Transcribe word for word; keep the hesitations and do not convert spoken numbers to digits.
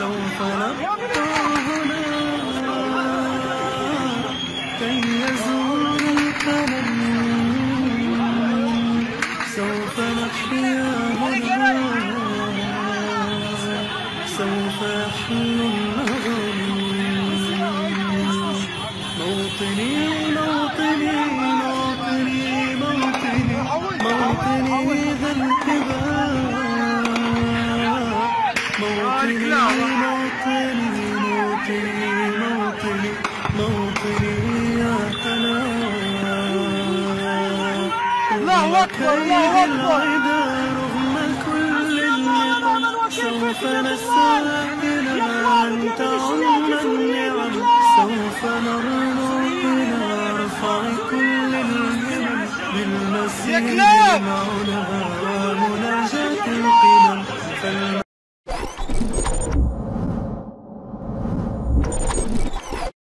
سوف نبطهنا كي يزور القمر سوف نحياهنا سوف يحل النهر موطني موطني موطني موطني موطني ذا الكبار موطني موطني موطني موطني موطني يا حنان الله أكبر الله أكبر رغم كل النعم سوف نستعمل أن تعم النعم سوف نرمق نرفع كل الهمم بالمسير معنا غرام نجاة القمم